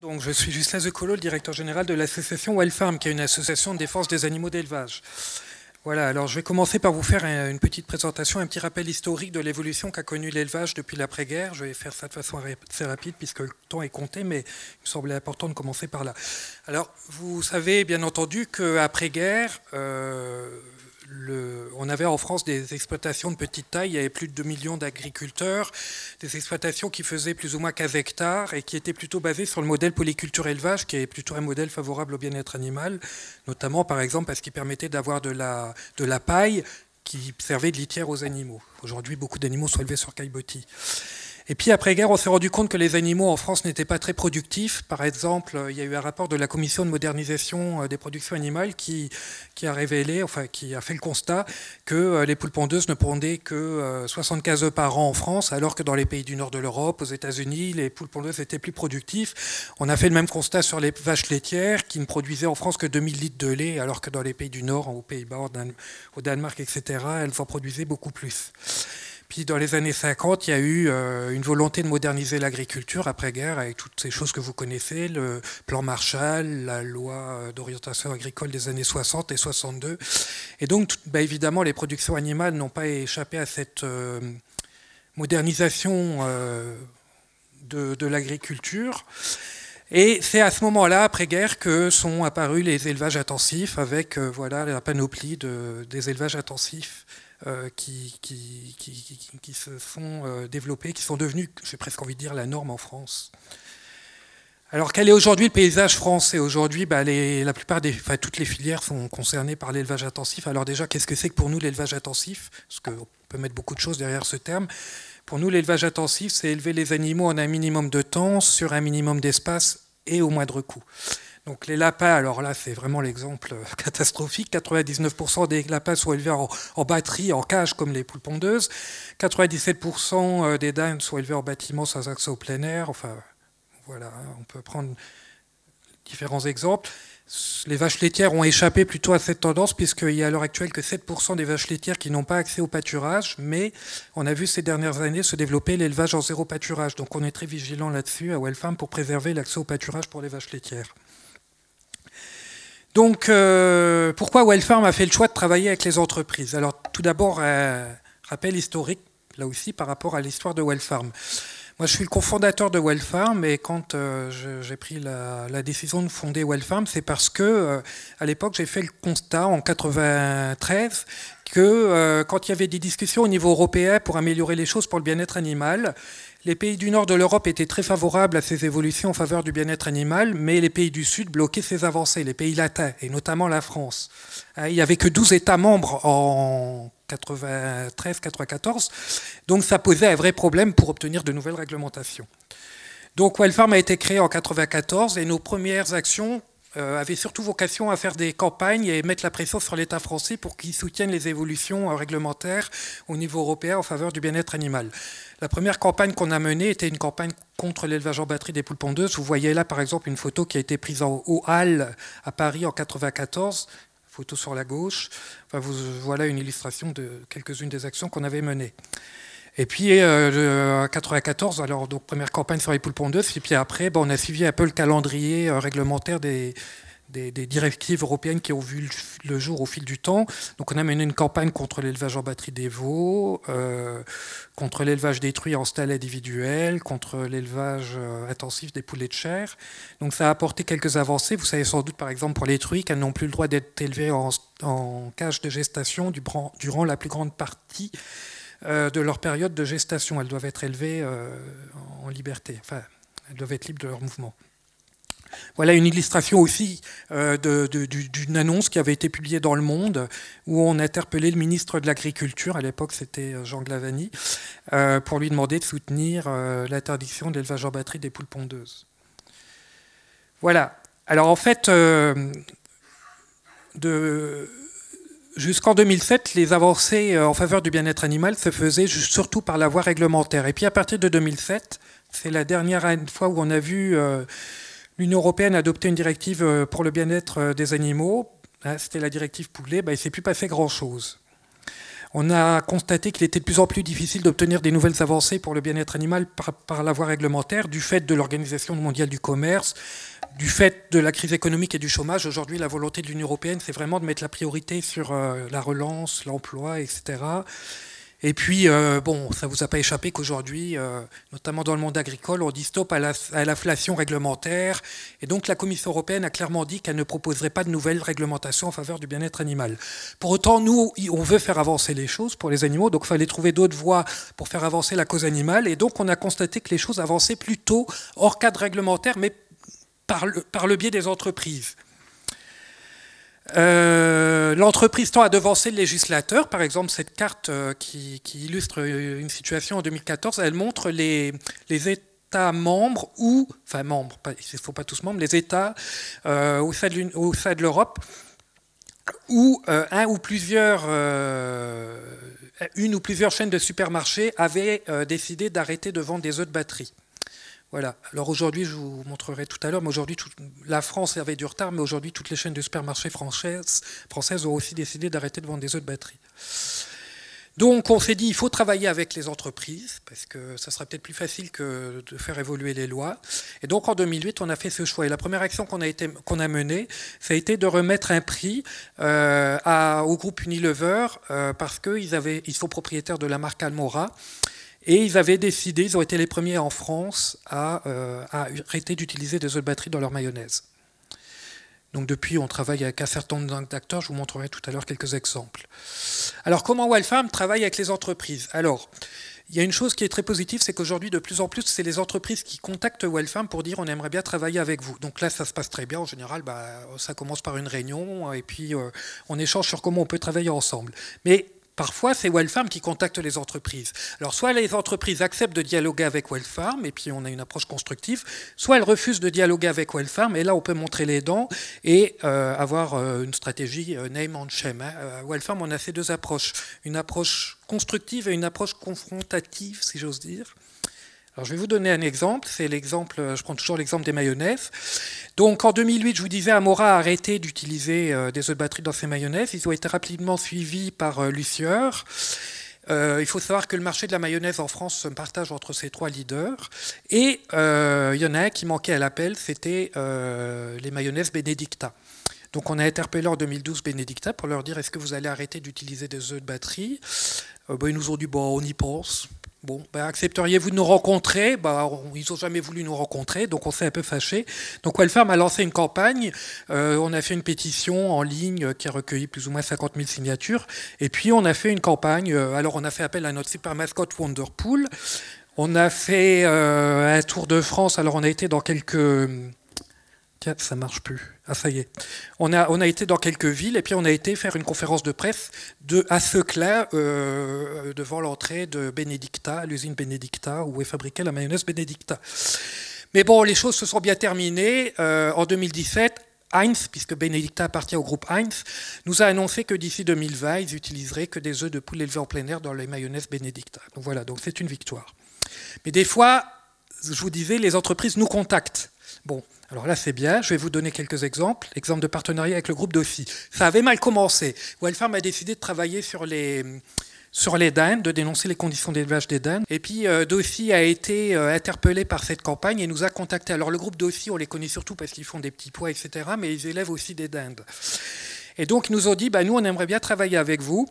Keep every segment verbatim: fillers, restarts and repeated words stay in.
Donc, je suis Ghislain Zuccolo, le directeur général de l'association Welfarm, qui est une association de défense des animaux d'élevage. Voilà, alors je vais commencer par vous faire une petite présentation, un petit rappel historique de l'évolution qu'a connue l'élevage depuis l'après-guerre. Je vais faire ça de façon assez rapide puisque le temps est compté, mais il me semblait important de commencer par là. Alors, vous savez bien entendu qu'après-guerre, euh, le, on avait en France des exploitations de petite taille, il y avait plus de deux millions d'agriculteurs, des exploitations qui faisaient plus ou moins quinze hectares et qui étaient plutôt basées sur le modèle polyculture-élevage, qui est plutôt un modèle favorable au bien-être animal, notamment par exemple parce qu'il permettait d'avoir de la, de la paille qui servait de litière aux animaux. Aujourd'hui, beaucoup d'animaux sont élevés sur caille bottie. Et puis après-guerre, on s'est rendu compte que les animaux en France n'étaient pas très productifs. Par exemple, il y a eu un rapport de la Commission de modernisation des productions animales qui, qui a révélé, enfin qui a fait le constat que les poules pondeuses ne pondaient que soixante-quinze œufs par an en France, alors que dans les pays du nord de l'Europe, aux États-Unis, les poules pondeuses étaient plus productives. On a fait le même constat sur les vaches laitières qui ne produisaient en France que deux mille litres de lait, alors que dans les pays du nord, aux Pays-Bas, au Danemark, et cetera, elles en produisaient beaucoup plus. Puis dans les années cinquante, il y a eu une volonté de moderniser l'agriculture après-guerre avec toutes ces choses que vous connaissez, le plan Marshall, la loi d'orientation agricole des années soixante et soixante-deux. Et donc, bah évidemment, les productions animales n'ont pas échappé à cette modernisation de, de l'agriculture. Et c'est à ce moment-là, après-guerre, que sont apparus les élevages intensifs avec voilà, la panoplie de, des élevages intensifs. Euh, qui, qui, qui, qui, qui se sont euh, développés, qui sont devenus, j'ai presque envie de dire, la norme en France. Alors quel est aujourd'hui le paysage français? Aujourd'hui, bah, les, la plupart des, enfin, toutes les filières sont concernées par l'élevage intensif. Alors déjà, qu'est-ce que c'est que pour nous l'élevage intensif? Parce qu'on peut mettre beaucoup de choses derrière ce terme. Pour nous, l'élevage intensif, c'est élever les animaux en un minimum de temps, sur un minimum d'espace et au moindre coût. Donc les lapins, alors là c'est vraiment l'exemple catastrophique, quatre-vingt-dix-neuf pour cent des lapins sont élevés en, en batterie, en cage comme les poules pondeuses, quatre-vingt-dix-sept pour cent des dindes sont élevés en bâtiment sans accès au plein air, enfin voilà, on peut prendre différents exemples. Les vaches laitières ont échappé plutôt à cette tendance puisqu'il n'y a à l'heure actuelle que sept pour cent des vaches laitières qui n'ont pas accès au pâturage, mais on a vu ces dernières années se développer l'élevage en zéro pâturage, donc on est très vigilant là-dessus à Welfarm pour préserver l'accès au pâturage pour les vaches laitières. Donc, euh, pourquoi Welfarm a fait le choix de travailler avec les entreprises? Alors, tout d'abord, un rappel historique, là aussi, par rapport à l'histoire de Welfarm. Moi, je suis le cofondateur de Welfarm, et quand euh, j'ai pris la, la décision de fonder Welfarm, c'est parce que, euh, à l'époque, j'ai fait le constat, en quatre-vingt-treize, que euh, quand il y avait des discussions au niveau européen pour améliorer les choses pour le bien-être animal, les pays du nord de l'Europe étaient très favorables à ces évolutions en faveur du bien-être animal, mais les pays du sud bloquaient ces avancées, les pays latins, et notamment la France. Il n'y avait que douze États membres en quatre-vingt-treize quatre-vingt-quatorze, donc ça posait un vrai problème pour obtenir de nouvelles réglementations. Donc Welfarm a été créé en quatre-vingt-quatorze, et nos premières actions avaient surtout vocation à faire des campagnes et mettre la pression sur l'État français pour qu'ils soutiennent les évolutions réglementaires au niveau européen en faveur du bien-être animal. La première campagne qu'on a menée était une campagne contre l'élevage en batterie des poules pondeuses. Vous voyez là par exemple une photo qui a été prise au Hall à Paris en quatre-vingt-quatorze, photo sur la gauche. Enfin, vous, voilà une illustration de quelques-unes des actions qu'on avait menées. Et puis, en euh, quatre-vingt-quatorze, alors, donc, première campagne sur les poules pondeuses, et puis après, ben, on a suivi un peu le calendrier euh, réglementaire des, des, des directives européennes qui ont vu le jour au fil du temps. Donc, on a mené une campagne contre l'élevage en batterie des veaux, euh, contre l'élevage détruit en stade individuel, contre l'élevage euh, intensif des poulets de chair. Donc, ça a apporté quelques avancées. Vous savez sans doute, par exemple, pour les truies, qu'elles n'ont plus le droit d'être élevées en, en cage de gestation du, durant la plus grande partie de leur période de gestation. Elles doivent être élevées en liberté, enfin, elles doivent être libres de leur mouvement. Voilà une illustration aussi d'une annonce qui avait été publiée dans Le Monde, où on interpellait le ministre de l'Agriculture, à l'époque c'était Jean Glavani, pour lui demander de soutenir l'interdiction de l'élevage en batterie des poules pondeuses. Voilà. Alors en fait, de... jusqu'en deux mille sept, les avancées en faveur du bien-être animal se faisaient surtout par la voie réglementaire. Et puis à partir de deux mille sept, c'est la dernière fois où on a vu l'Union européenne adopter une directive pour le bien-être des animaux. C'était la directive poulet. Ben, il ne s'est plus passé grand-chose. On a constaté qu'il était de plus en plus difficile d'obtenir des nouvelles avancées pour le bien-être animal par, par la voie réglementaire, du fait de l'Organisation mondiale du commerce, du fait de la crise économique et du chômage. Aujourd'hui, la volonté de l'Union européenne, c'est vraiment de mettre la priorité sur euh, la relance, l'emploi, et cetera. Et puis, euh, bon, ça ne vous a pas échappé qu'aujourd'hui, euh, notamment dans le monde agricole, on dit stop à l'inflation réglementaire. Et donc, la Commission européenne a clairement dit qu'elle ne proposerait pas de nouvelles réglementations en faveur du bien-être animal. Pour autant, nous, on veut faire avancer les choses pour les animaux. Donc, il fallait trouver d'autres voies pour faire avancer la cause animale. Et donc, on a constaté que les choses avançaient plutôt hors cadre réglementaire, mais par le, par le biais des entreprises. Euh, l'entreprise tend à devancer le législateur. Par exemple, cette carte euh, qui, qui illustre une situation en deux mille quatorze, elle montre les, les États membres, ou, enfin membres, pas, ils ne sont pas tous membres, les États euh, au sein de, de l'Europe, où euh, un ou plusieurs, euh, une ou plusieurs chaînes de supermarchés avaient euh, décidé d'arrêter de vendre des œufs de batterie. Voilà. Alors aujourd'hui, je vous montrerai tout à l'heure, mais aujourd'hui, tout... la France avait du retard, mais aujourd'hui, toutes les chaînes de supermarchés françaises, françaises ont aussi décidé d'arrêter de vendre des œufs de batterie. Donc, on s'est dit, il faut travailler avec les entreprises, parce que ça sera peut-être plus facile que de faire évoluer les lois. Et donc, en deux mille huit, on a fait ce choix. Et la première action qu'on a, qu'on a menée, ça a été de remettre un prix euh, à, au groupe Unilever, euh, parce qu'ils avaient, ils sont propriétaires de la marque Almora. Et ils avaient décidé, ils ont été les premiers en France à, euh, à arrêter d'utiliser des œufs de batterie dans leur mayonnaise. Donc depuis, on travaille avec un certain nombre d'acteurs. Je vous montrerai tout à l'heure quelques exemples. Alors comment Welfarm travaille avec les entreprises? Alors, il y a une chose qui est très positive, c'est qu'aujourd'hui, de plus en plus, c'est les entreprises qui contactent Welfarm pour dire on aimerait bien travailler avec vous. Donc là, ça se passe très bien. En général, bah, ça commence par une réunion et puis euh, on échange sur comment on peut travailler ensemble. Mais parfois, c'est Welfarm qui contacte les entreprises. Alors, soit les entreprises acceptent de dialoguer avec Welfarm, et puis on a une approche constructive, soit elles refusent de dialoguer avec Welfarm, et là, on peut montrer les dents et euh, avoir euh, une stratégie euh, name and shame. Hein. Euh, Welfarm, on a ces deux approches. Une approche constructive et une approche confrontative, si j'ose dire. Alors, je vais vous donner un exemple. C'est l'exemple, je prends toujours l'exemple des mayonnaises. Donc, en deux mille huit, je vous disais, Amora a arrêté d'utiliser des œufs de batterie dans ses mayonnaises. Ils ont été rapidement suivis par Lucier. Euh, il faut savoir que le marché de la mayonnaise en France se partage entre ces trois leaders. Et euh, il y en a un qui manquait à l'appel, c'était euh, les mayonnaises Benedicta. Donc, on a interpellé en deux mille douze Benedicta pour leur dire, est-ce que vous allez arrêter d'utiliser des œufs de batterie? euh, ben, Ils nous ont dit, bon, on y pense. Bon, ben, accepteriez-vous de nous rencontrer? Ben, on, ils n'ont jamais voulu nous rencontrer, donc on s'est un peu fâchés. Donc Welfarm a lancé une campagne, euh, on a fait une pétition en ligne qui a recueilli plus ou moins cinquante mille signatures, et puis on a fait une campagne, euh, alors on a fait appel à notre super mascotte Wonderpool, on a fait euh, un tour de France, alors on a été dans quelques... Tiens, ça marche plus. Ah, ça y est. On a, on a été dans quelques villes et puis on a été faire une conférence de presse de, à Seclair, euh, devant l'entrée de Benedicta, l'usine Benedicta, où est fabriquée la mayonnaise Benedicta. Mais bon, les choses se sont bien terminées. Euh, en deux mille dix-sept, Heinz, puisque Benedicta appartient au groupe Heinz, nous a annoncé que d'ici deux mille vingt, ils n'utiliseraient que des œufs de poule élevés en plein air dans les mayonnaises Benedicta. Donc voilà, donc c'est une victoire. Mais des fois, je vous disais, les entreprises nous contactent. Bon, alors là c'est bien, je vais vous donner quelques exemples. Exemple de partenariat avec le groupe D'Aucy. Ça avait mal commencé. Welfarm a décidé de travailler sur les, sur les dindes, de dénoncer les conditions d'élevage des dindes. Et puis euh, D'Aucy a été euh, interpellé par cette campagne et nous a contactés. Alors le groupe D'Aucy, on les connaît surtout parce qu'ils font des petits pois, et cetera. Mais ils élèvent aussi des dindes. Et donc ils nous ont dit, bah, nous on aimerait bien travailler avec vous.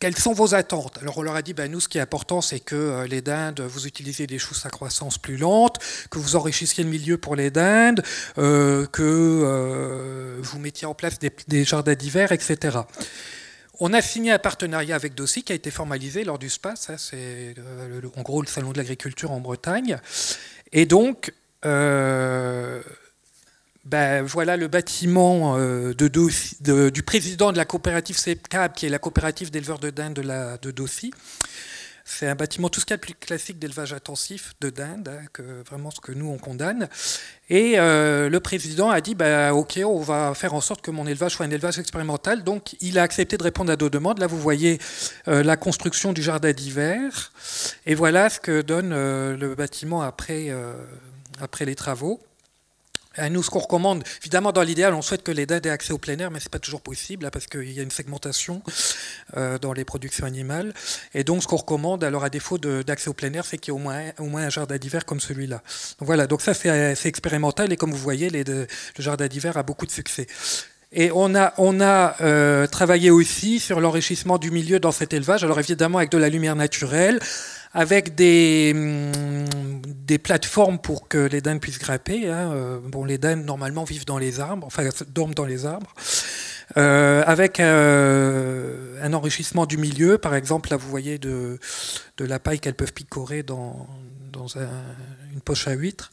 Quelles sont vos attentes? Alors on leur a dit, ben nous ce qui est important c'est que euh, les dindes, vous utilisez des choux à croissance plus lente, que vous enrichissiez le milieu pour les dindes, euh, que euh, vous mettiez en place des, des jardins d'hiver, et cetera. On a signé un partenariat avec D'Aucy qui a été formalisé lors du SPAS, hein, c'est euh, en gros le salon de l'agriculture en Bretagne. Et donc... Euh, Ben, voilà le bâtiment de, de, de, du président de la coopérative CEPCAB, qui est la coopérative d'éleveurs de dinde de, la, de D'Aucy. C'est un bâtiment tout ce qu'il y a de plus classique d'élevage intensif de dinde, hein, que, vraiment ce que nous on condamne. Et euh, le président a dit, ben, ok, on va faire en sorte que mon élevage soit un élevage expérimental. Donc il a accepté de répondre à nos demandes. Là vous voyez euh, la construction du jardin d'hiver. Et voilà ce que donne euh, le bâtiment après, euh, après les travaux. Nous, ce qu'on recommande, évidemment, dans l'idéal, on souhaite que les dindes aient accès au plein air, mais ce n'est pas toujours possible, là, parce qu'il y a une segmentation euh, dans les productions animales. Et donc, ce qu'on recommande, alors à défaut d'accès au plein air, c'est qu'il y ait au moins, au moins un jardin d'hiver comme celui-là. Donc voilà, donc ça, c'est expérimental, et comme vous voyez, les, le jardin d'hiver a beaucoup de succès. Et on a, on a euh, travaillé aussi sur l'enrichissement du milieu dans cet élevage, alors évidemment avec de la lumière naturelle, avec des, hum, des plateformes pour que les dindes puissent grimper. Hein. Bon, les dindes, normalement, vivent dans les arbres, enfin, dorment dans les arbres. Euh, avec euh, un enrichissement du milieu, par exemple, là, vous voyez de, de la paille qu'elles peuvent picorer dans, dans un... une poche à huîtres.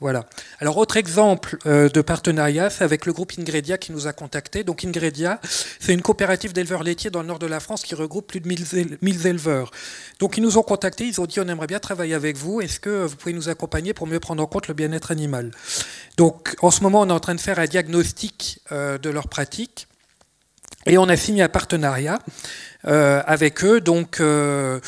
Voilà. Alors, autre exemple euh, de partenariat, c'est avec le groupe Ingrédia qui nous a contactés. Donc, Ingrédia, c'est une coopérative d'éleveurs laitiers dans le nord de la France qui regroupe plus de mille éleveurs. Donc, ils nous ont contactés, ils ont dit, on aimerait bien travailler avec vous, est-ce que vous pouvez nous accompagner pour mieux prendre en compte le bien-être animal? Donc, en ce moment, on est en train de faire un diagnostic euh, de leurs pratiques. Et on a signé un partenariat euh, avec eux, donc euh,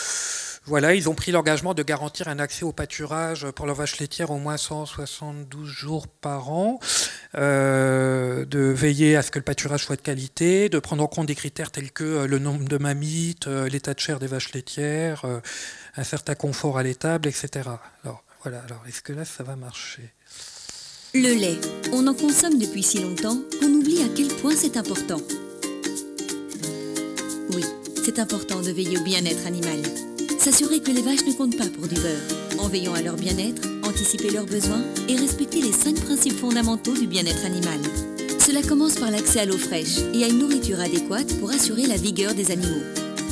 voilà, ils ont pris l'engagement de garantir un accès au pâturage pour leurs vaches laitières au moins cent soixante-douze jours par an, euh, de veiller à ce que le pâturage soit de qualité, de prendre en compte des critères tels que le nombre de mammites, l'état de chair des vaches laitières, euh, un certain confort à l'étable, et cetera. Alors voilà, alors est-ce que là ça va marcher ? Le lait, on en consomme depuis si longtemps qu'on oublie à quel point c'est important. Oui, c'est important de veiller au bien-être animal. S'assurer que les vaches ne comptent pas pour du beurre, en veillant à leur bien-être, anticiper leurs besoins et respecter les cinq principes fondamentaux du bien-être animal. Cela commence par l'accès à l'eau fraîche et à une nourriture adéquate pour assurer la vigueur des animaux.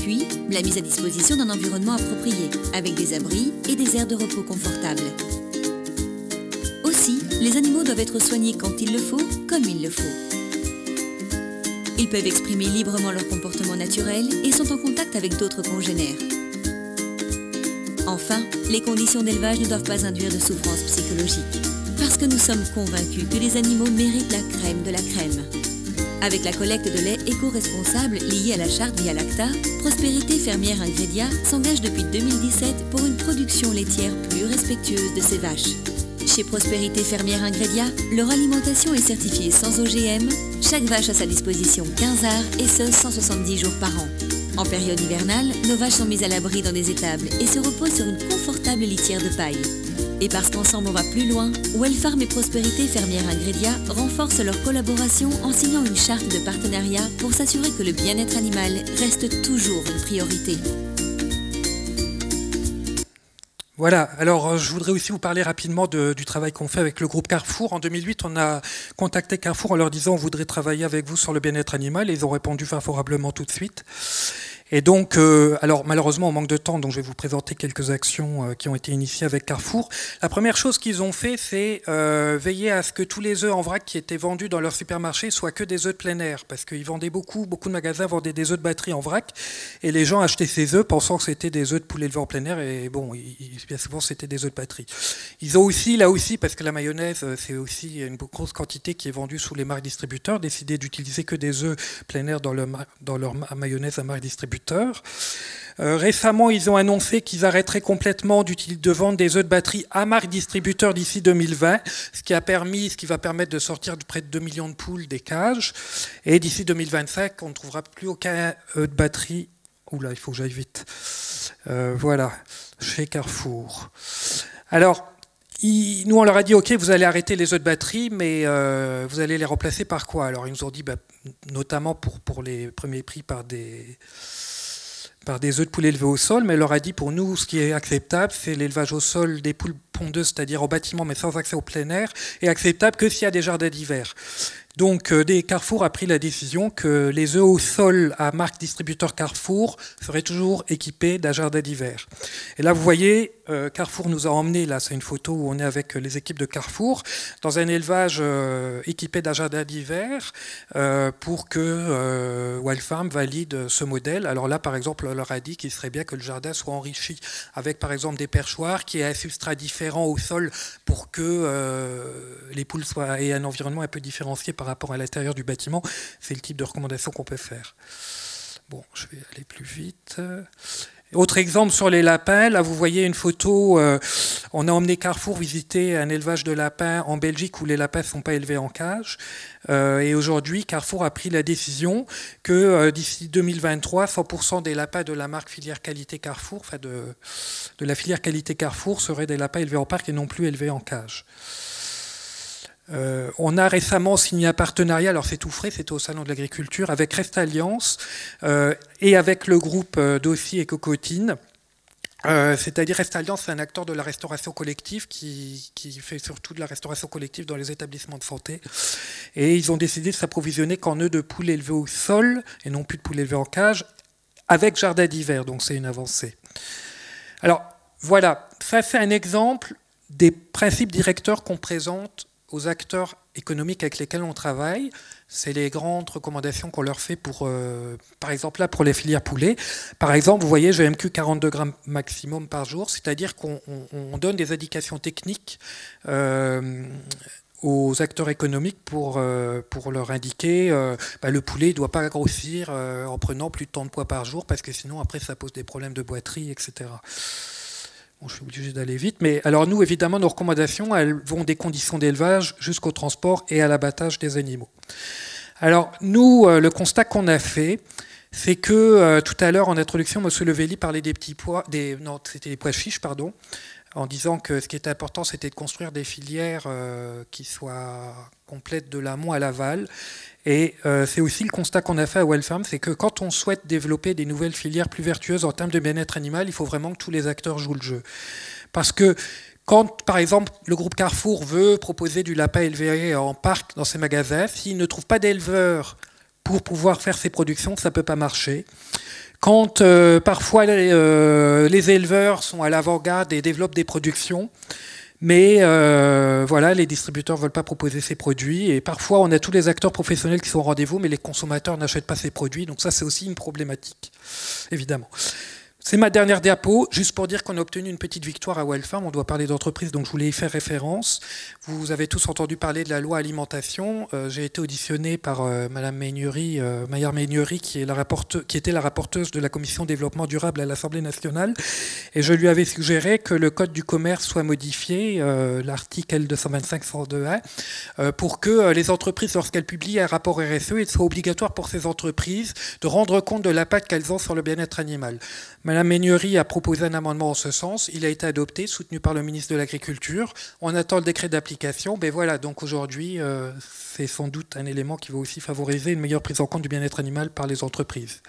Puis, la mise à disposition d'un environnement approprié, avec des abris et des aires de repos confortables. Aussi, les animaux doivent être soignés quand il le faut, comme il le faut. Ils peuvent exprimer librement leur comportement naturel et sont en contact avec d'autres congénères. Enfin, les conditions d'élevage ne doivent pas induire de souffrance psychologique, parce que nous sommes convaincus que les animaux méritent la crème de la crème. Avec la collecte de lait éco-responsable liée à la charte Via Lacta, Prospérité Fermière Ingrédia s'engage depuis deux mille dix-sept pour une production laitière plus respectueuse de ses vaches. Chez Prospérité Fermière Ingrédia, leur alimentation est certifiée sans O G M. Chaque vache a à sa disposition quinze heures et ce, cent soixante-dix jours par an. En période hivernale, nos vaches sont mises à l'abri dans des étables et se reposent sur une confortable litière de paille. Et parce qu'ensemble on va plus loin, Welfarm et Prospérité Fermière Ingrédia renforcent leur collaboration en signant une charte de partenariat pour s'assurer que le bien-être animal reste toujours une priorité. Voilà, alors je voudrais aussi vous parler rapidement de, du travail qu'on fait avec le groupe Carrefour. En deux mille huit, on a contacté Carrefour en leur disant on voudrait travailler avec vous sur le bien-être animal et ils ont répondu favorablement tout de suite. Et donc, euh, alors malheureusement on manque de temps, donc je vais vous présenter quelques actions euh, qui ont été initiées avec Carrefour. La première chose qu'ils ont fait, c'est euh, veiller à ce que tous les œufs en vrac qui étaient vendus dans leur supermarché soient que des œufs de plein air, parce qu'ils vendaient beaucoup, beaucoup de magasins vendaient des œufs de batterie en vrac, et les gens achetaient ces œufs pensant que c'était des œufs de poulet élevé en plein air, et bon, ils, bien souvent c'était des œufs de batterie. Ils ont aussi, là aussi, parce que la mayonnaise c'est aussi une grosse quantité qui est vendue sous les marques distributeurs, décidé d'utiliser que des œufs plein air dans leur, dans leur mayonnaise à marque distributeur. Euh, récemment, ils ont annoncé qu'ils arrêteraient complètement de vendre des œufs de batterie à marque distributeur d'ici deux mille vingt, ce qui a permis, ce qui va permettre de sortir de près de deux millions de poules des cages. Et d'ici deux mille vingt-cinq, on ne trouvera plus aucun œuf de batterie. Oula, il faut que j'aille vite. Euh, voilà, chez Carrefour. Alors, ils, nous, on leur a dit, ok, vous allez arrêter les œufs de batterie, mais euh, vous allez les remplacer par quoi? Alors, ils nous ont dit, bah, notamment pour, pour les premiers prix, par des... par des œufs de poules élevés au sol, mais elle leur a dit, pour nous, ce qui est acceptable, c'est l'élevage au sol des poules pondeuses, c'est-à-dire au bâtiment, mais sans accès au plein air, et acceptable que s'il y a des jardins d'hiver. Donc, euh, des Carrefour a pris la décision que les œufs au sol à marque distributeur Carrefour seraient toujours équipés d'un jardin d'hiver. Et là, vous voyez, euh, Carrefour nous a emmenés, là, c'est une photo où on est avec les équipes de Carrefour, dans un élevage euh, équipé d'un jardin d'hiver euh, pour que euh, Welfarm valide ce modèle. Alors là, par exemple, on leur a dit qu'il serait bien que le jardin soit enrichi avec, par exemple, des perchoirs, qui aient un substrat différent au sol pour que euh, les poules soient, aient un environnement un peu différencié par rapport à l'intérieur du bâtiment. C'est le type de recommandation qu'on peut faire. Bon, je vais aller plus vite. Autre exemple sur les lapins, là vous voyez une photo, euh, on a emmené Carrefour visiter un élevage de lapins en Belgique où les lapins ne sont pas élevés en cage. Euh, et aujourd'hui, Carrefour a pris la décision que euh, d'ici deux mille vingt-trois, cent pour cent des lapins de la marque filière qualité Carrefour, enfin de, de la filière qualité Carrefour, seraient des lapins élevés en parc et non plus élevés en cage. Euh, on a récemment signé un partenariat, alors c'est tout frais, c'était au Salon de l'Agriculture, avec Rest Alliance euh, et avec le groupe euh, D'Aucy et Cocotine. Euh, C'est-à-dire Rest Alliance, c'est un acteur de la restauration collective qui, qui fait surtout de la restauration collective dans les établissements de santé. Et ils ont décidé de s'approvisionner qu'en œufs de poules élevés au sol et non plus de poules élevées en cage, avec jardin d'hiver, donc c'est une avancée. Alors voilà, ça c'est un exemple des principes directeurs qu'on présente aux acteurs économiques avec lesquels on travaille. C'est les grandes recommandations qu'on leur fait pour, euh, par exemple là pour les filières poulets. Par exemple, vous voyez, G M Q quarante-deux grammes maximum par jour, c'est-à-dire qu'on on donne des indications techniques euh, aux acteurs économiques pour, euh, pour leur indiquer euh, bah, le poulet ne doit pas grossir euh, en prenant plus de tant de poids par jour, parce que sinon après ça pose des problèmes de boiterie, et cetera. Bon, je suis obligé d'aller vite, mais alors nous, évidemment, nos recommandations, elles vont des conditions d'élevage jusqu'au transport et à l'abattage des animaux. Alors nous, le constat qu'on a fait, c'est que euh, tout à l'heure, en introduction, M. Levelli parlait des petits pois, des, non, c'était des pois chiches, pardon, en disant que ce qui était important, c'était de construire des filières euh, qui soient complètes de l'amont à l'aval. Et euh, c'est aussi le constat qu'on a fait à Welfarm, c'est que quand on souhaite développer des nouvelles filières plus vertueuses en termes de bien-être animal, il faut vraiment que tous les acteurs jouent le jeu. Parce que quand, par exemple, le groupe Carrefour veut proposer du lapin élevé en parc dans ses magasins, s'il ne trouve pas d'éleveur pour pouvoir faire ses productions, ça ne peut pas marcher. Quand euh, parfois les, euh, les éleveurs sont à l'avant-garde et développent des productions, mais euh, voilà, les distributeurs ne veulent pas proposer ces produits. Et parfois, on a tous les acteurs professionnels qui sont au rendez-vous, mais les consommateurs n'achètent pas ces produits. Donc ça, c'est aussi une problématique, évidemment. C'est ma dernière diapo, juste pour dire qu'on a obtenu une petite victoire à Welfarm. On doit parler d'entreprise, donc je voulais y faire référence. Vous avez tous entendu parler de la loi alimentation. Euh, J'ai été auditionné par euh, Madame Meignerie, euh, Mayer Meignerie, qui, est la rapporteuse, qui était la rapporteuse de la Commission développement durable à l'Assemblée nationale. Et je lui avais suggéré que le Code du commerce soit modifié, euh, l'article L deux cent vingt-cinq cent deux A, euh, pour que euh, les entreprises, lorsqu'elles publient un rapport R S E, il soit obligatoire pour ces entreprises de rendre compte de l'impact qu'elles ont sur le bien-être animal. Madame Ménurie a proposé un amendement en ce sens. Il a été adopté, soutenu par le ministre de l'Agriculture. On attend le décret d'application. Mais voilà, donc aujourd'hui, euh, c'est sans doute un élément qui va aussi favoriser une meilleure prise en compte du bien-être animal par les entreprises.